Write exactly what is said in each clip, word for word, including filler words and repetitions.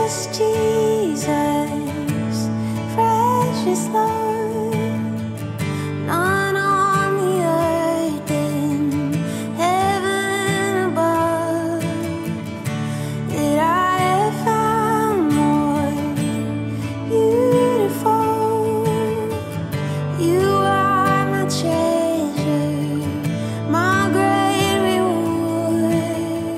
Precious Jesus, precious Lord, not on the earth in heaven above, that I have found more beautiful. You are my treasure, my great reward.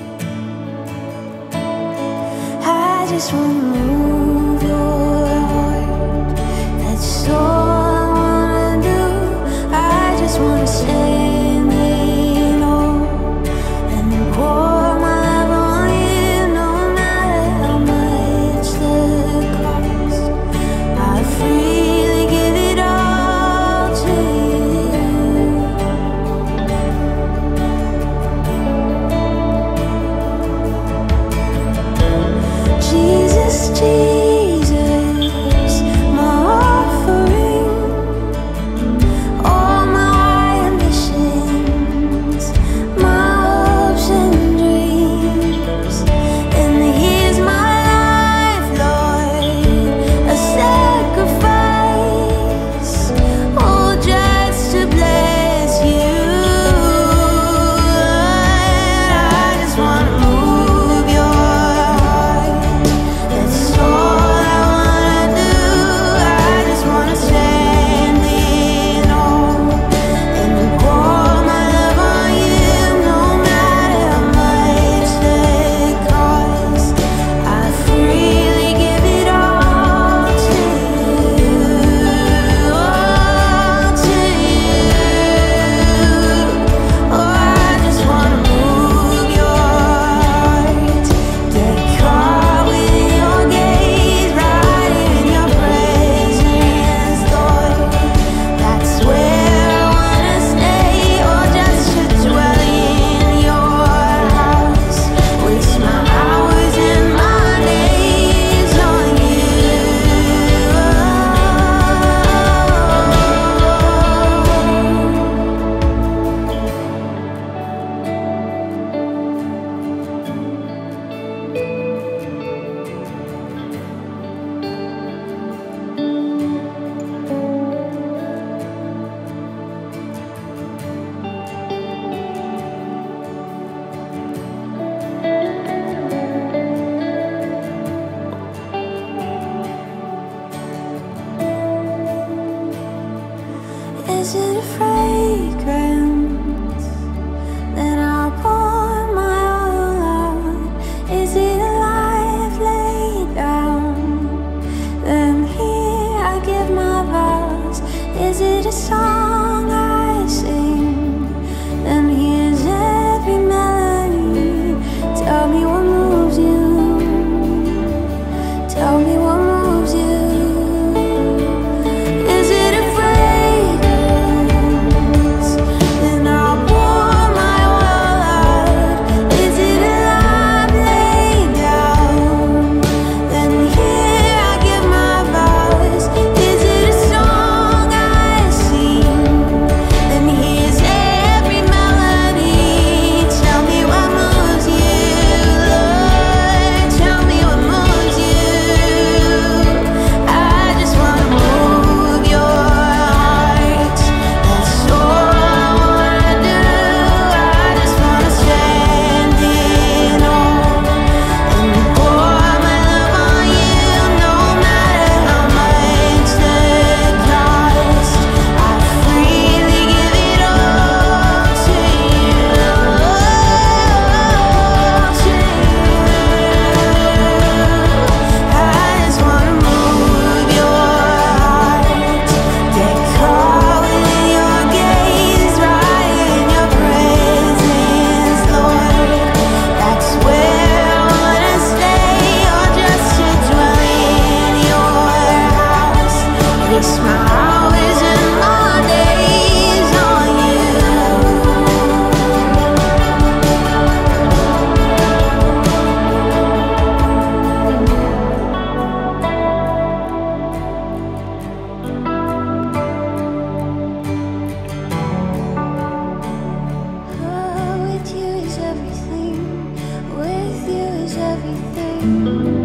I just want to move your heart, that's all I wanna do. I just wanna say is it a fragrance that I'll pour my all out? Is it a life laid down? Then here I give my vows. Is it a song I sing? Then here's every melody. Tell me what moves you. Tell me what moves you. Everything.